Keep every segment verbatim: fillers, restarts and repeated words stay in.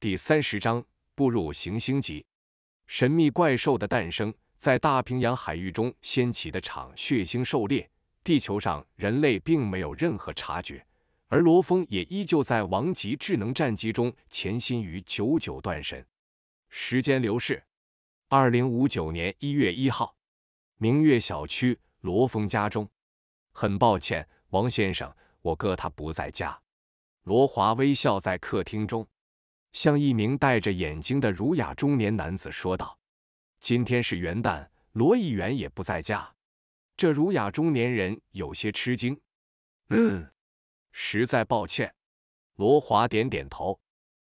第三十章步入行星级。神秘怪兽的诞生，在大平洋海域中掀起的场血腥狩猎，地球上人类并没有任何察觉，而罗峰也依旧在王级智能战机中潜心于九九断神。时间流逝，二零五九年一月一号，明月小区罗峰家中。很抱歉，王先生，我哥他不在家。罗华微笑在客厅中。 向一名戴着眼镜的儒雅中年男子说道：“今天是元旦，罗议员也不在家。”这儒雅中年人有些吃惊：“嗯，实在抱歉。”罗华点点头：“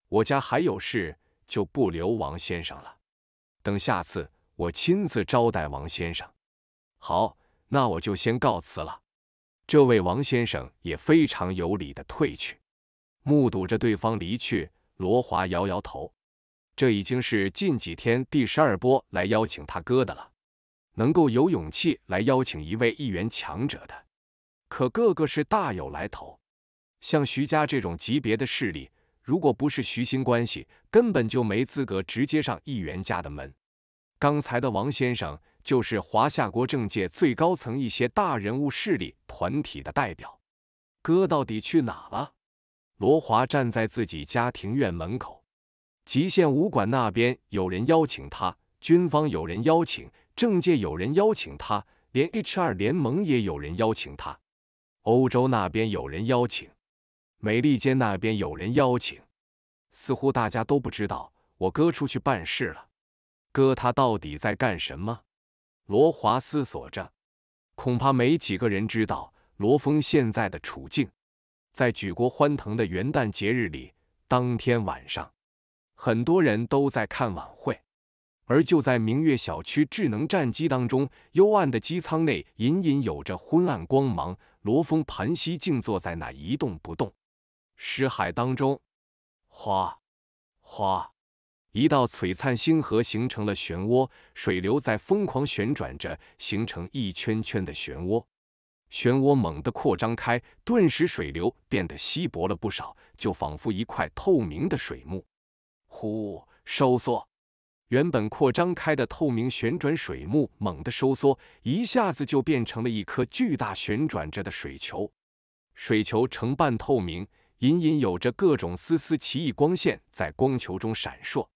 我家还有事，就不留王先生了。等下次我亲自招待王先生。”“好，那我就先告辞了。”这位王先生也非常有礼地退去。目睹着对方离去。 罗华摇摇头，这已经是近几天第十二波来邀请他哥的了。能够有勇气来邀请一位议员强者的，可个个是大有来头。像徐家这种级别的势力，如果不是徐新关系，根本就没资格直接上议员家的门。刚才的王先生就是华夏国政界最高层一些大人物势力团体的代表。哥到底去哪了？ 罗华站在自己家庭院门口，极限武馆那边有人邀请他，军方有人邀请，政界有人邀请他，连 H 二 联盟也有人邀请他，欧洲那边有人邀请，美利坚那边有人邀请，似乎大家都不知道我哥出去办事了。哥他到底在干什么？罗华思索着，恐怕没几个人知道罗峰现在的处境。 在举国欢腾的元旦节日里，当天晚上，很多人都在看晚会。而就在明月小区智能战机当中，幽暗的机舱内隐隐有着昏暗光芒。罗峰盘膝静坐在那一动不动。尸海当中，哗哗，一道璀璨星河形成了漩涡，水流在疯狂旋转着，形成一圈圈的漩涡。 漩涡猛地扩张开，顿时水流变得稀薄了不少，就仿佛一块透明的水幕。呼，收缩！原本扩张开的透明旋转水幕猛地收缩，一下子就变成了一颗巨大旋转着的水球。水球呈半透明，隐隐有着各种丝丝奇异光线在光球中闪烁，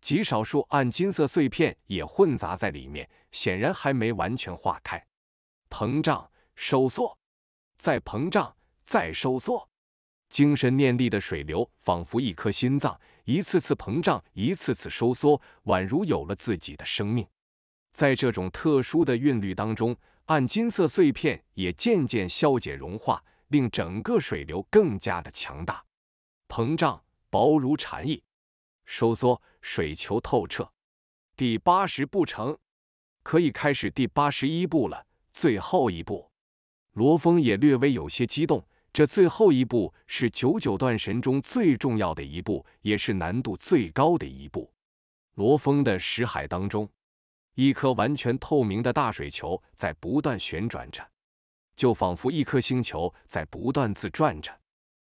极少数暗金色碎片也混杂在里面，显然还没完全化开，膨胀。 收缩，再膨胀，再收缩。精神念力的水流仿佛一颗心脏，一次次膨胀，一次次收缩，宛如有了自己的生命。在这种特殊的韵律当中，暗金色碎片也渐渐消解融化，令整个水流更加的强大。膨胀，薄如蝉翼；收缩，水球透彻。第八十步成，可以开始第八十一步了，最后一步。 罗峰也略微有些激动，这最后一步是九九断神中最重要的一步，也是难度最高的一步。罗峰的识海当中，一颗完全透明的大水球在不断旋转着，就仿佛一颗星球在不断自转着，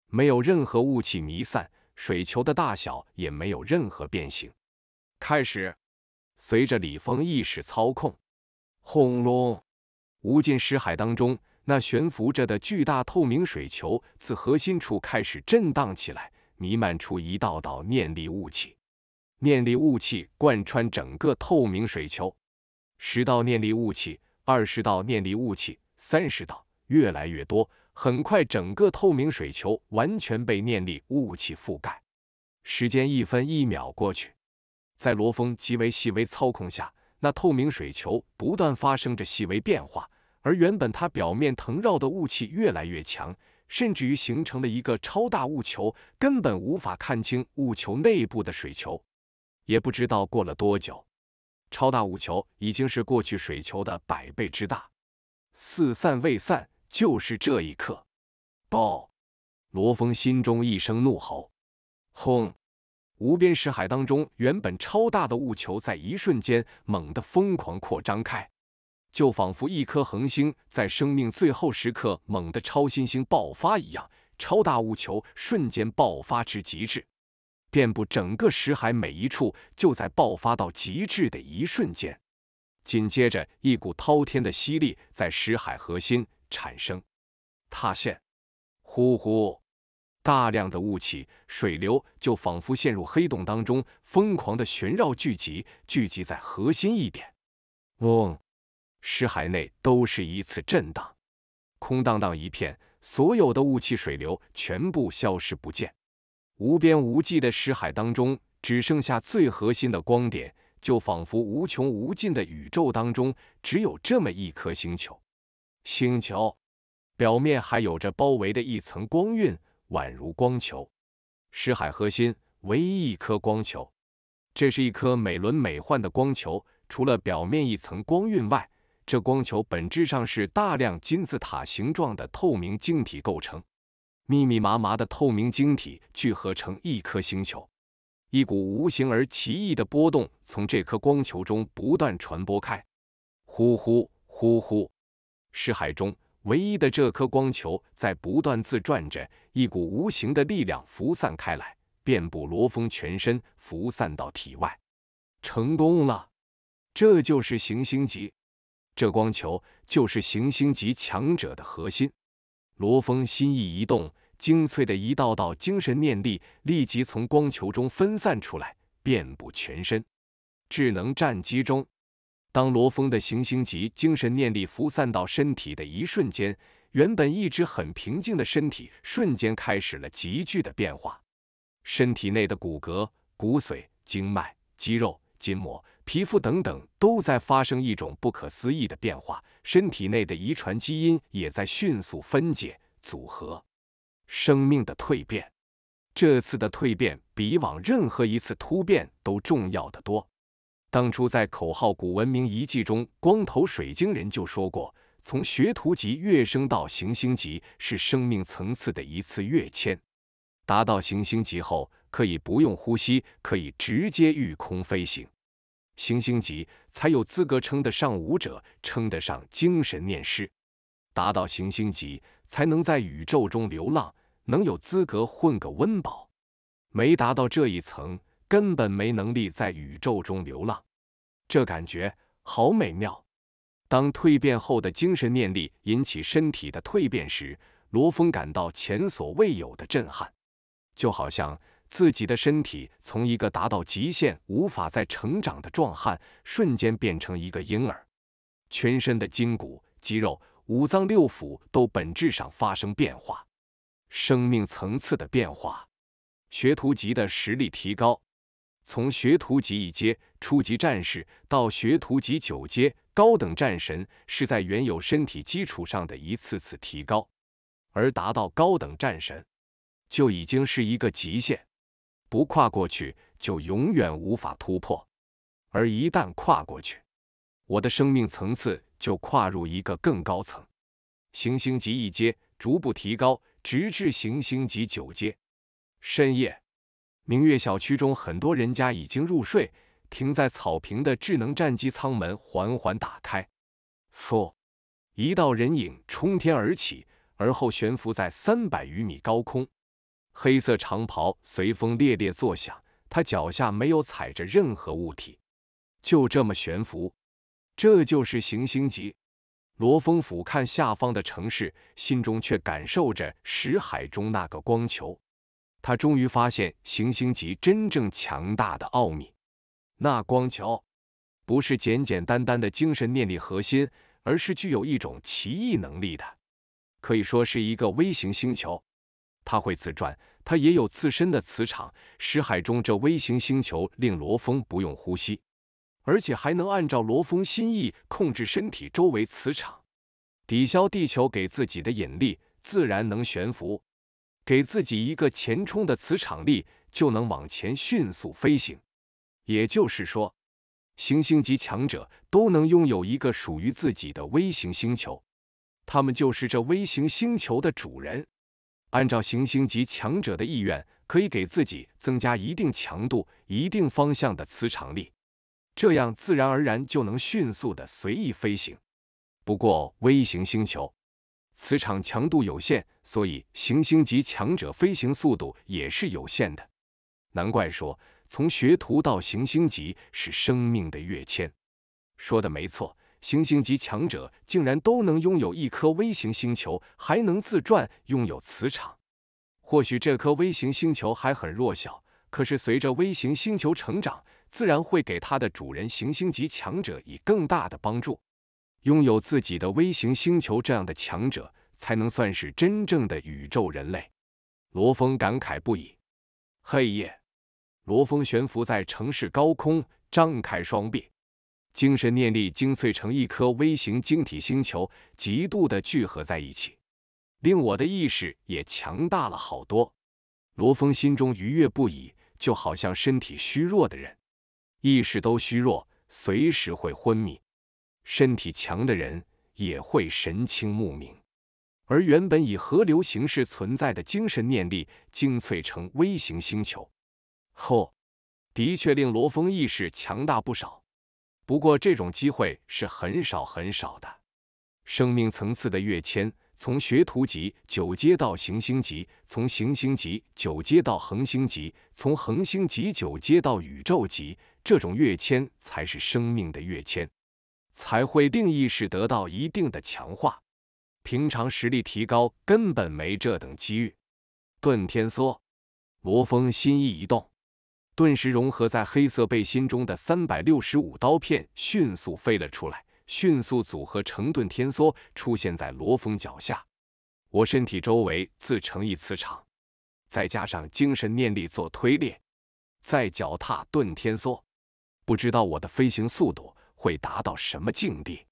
没有任何雾气弥散，水球的大小也没有任何变形。开始，随着李峰意识操控，轰隆，无尽识海当中。 那悬浮着的巨大透明水球自核心处开始震荡起来，弥漫出一道道念力雾气。念力雾气贯穿整个透明水球，十道念力雾气，二十道念力雾气，三十道，越来越多。很快，整个透明水球完全被念力雾气覆盖。时间一分一秒过去，在罗峰极为细微操控下，那透明水球不断发生着细微变化。 而原本它表面腾绕的雾气越来越强，甚至于形成了一个超大雾球，根本无法看清雾球内部的水球。也不知道过了多久，超大雾球已经是过去水球的百倍之大。四散未散，就是这一刻，爆！罗峰心中一声怒吼，轰！无边识海当中，原本超大的雾球在一瞬间猛地疯狂扩张开。 就仿佛一颗恒星在生命最后时刻猛地超新星爆发一样，超大雾球瞬间爆发至极致，遍布整个石海每一处，就在爆发到极致的一瞬间。紧接着，一股滔天的吸力在石海核心产生，塌陷。呼呼，大量的雾气、水流就仿佛陷入黑洞当中，疯狂的旋绕聚集，聚集在核心一点。嗡、嗯，石海内都是一次震荡，空荡荡一片，所有的雾气、水流全部消失不见。 无边无际的石海当中，只剩下最核心的光点，就仿佛无穷无尽的宇宙当中，只有这么一颗星球。星球表面还有着包围的一层光晕，宛如光球。石海核心唯一一颗光球，这是一颗美轮美奂的光球。除了表面一层光晕外，这光球本质上是大量金字塔形状的透明晶体构成。 密密麻麻的透明晶体聚合成一颗星球，一股无形而奇异的波动从这颗光球中不断传播开。呼呼呼呼，石海中唯一的这颗光球在不断自转着，一股无形的力量辐散开来，遍布罗峰全身，辐散到体外。成功了，这就是行星级，这光球就是行星级强者的核心。罗峰心意一动。 精粹的一道道精神念力立即从光球中分散出来，遍布全身。智能战机中，当罗峰的行星级精神念力辐散到身体的一瞬间，原本一直很平静的身体瞬间开始了急剧的变化。身体内的骨骼、骨髓、经脉、肌肉、筋膜、皮肤等等都在发生一种不可思议的变化，身体内的遗传基因也在迅速分解组合。 生命的蜕变，这次的蜕变比以往任何一次突变都重要得多。当初在口号古文明遗迹中，光头水晶人就说过，从学徒级跃升到行星级是生命层次的一次跃迁。达到行星级后，可以不用呼吸，可以直接御空飞行。行星级才有资格称得上武者，称得上精神念师。达到行星级，才能在宇宙中流浪。 能有资格混个温饱，没达到这一层，根本没能力在宇宙中流浪。这感觉好美妙。当蜕变后的精神念力引起身体的蜕变时，罗峰感到前所未有的震撼，就好像自己的身体从一个达到极限、无法再成长的壮汉，瞬间变成一个婴儿。全身的筋骨、肌肉、五脏六腑都本质上发生变化。 生命层次的变化，学徒级的实力提高，从学徒级一阶初级战士到学徒级九阶高等战神，是在原有身体基础上的一次次提高，而达到高等战神，就已经是一个极限，不跨过去就永远无法突破，而一旦跨过去，我的生命层次就跨入一个更高层，行星级一阶逐步提高。 直至行星级九阶。深夜，明月小区中很多人家已经入睡，停在草坪的智能战机舱门缓缓打开，嗖，一道人影冲天而起，而后悬浮在三百余米高空。黑色长袍随风猎猎作响，他脚下没有踩着任何物体，就这么悬浮。这就是行星级。 罗峰俯瞰下方的城市，心中却感受着石海中那个光球。他终于发现行星级真正强大的奥秘。那光球不是简简单单的精神念力核心，而是具有一种奇异能力的，可以说是一个微型星球。它会自转，它也有自身的磁场。石海中这微型星球令罗峰不用呼吸。 而且还能按照罗峰心意控制身体周围磁场，抵消地球给自己的引力，自然能悬浮。给自己一个前冲的磁场力，就能往前迅速飞行。也就是说，行星级强者都能拥有一个属于自己的微型星球，他们就是这微型星球的主人。按照行星级强者的意愿，可以给自己增加一定强度、一定方向的磁场力。 这样自然而然就能迅速的随意飞行。不过，微型星球磁场强度有限，所以行星级强者飞行速度也是有限的。难怪说从学徒到行星级是生命的跃迁。说的没错，行星级强者竟然都能拥有一颗微型星球，还能自转，拥有磁场。或许这颗微型星球还很弱小，可是随着微型星球成长，自然会给它的主人行星级强者以更大的帮助。拥有自己的微型星球，这样的强者才能算是真正的宇宙人类。罗峰感慨不已。黑夜。 罗峰悬浮在城市高空，张开双臂，精神念力精粹成一颗微型晶体星球，极度的聚合在一起，令我的意识也强大了好多。罗峰心中愉悦不已，就好像身体虚弱的人，意识都虚弱，随时会昏迷；身体强的人也会神清目明。而原本以河流形式存在的精神念力精粹成微型星球。 后，的确令罗峰意识强大不少。不过这种机会是很少很少的。生命层次的跃迁，从学徒级九阶到行星级，从行星级九阶到恒星级，从恒星级九阶到宇宙级，这种跃迁才是生命的跃迁，才会令意识得到一定的强化。平常实力提高根本没这等机遇。遁天梭，罗峰心意一动。 顿时融合在黑色背心中的三百六十五刀片迅速飞了出来，迅速组合成遁天梭，出现在罗峰脚下。我身体周围自成一磁场，再加上精神念力做推力，再脚踏遁天梭，不知道我的飞行速度会达到什么境地。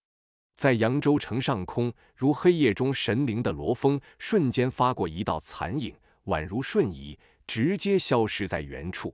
在扬州城上空，如黑夜中神灵的罗峰瞬间发过一道残影，宛如瞬移，直接消失在原处。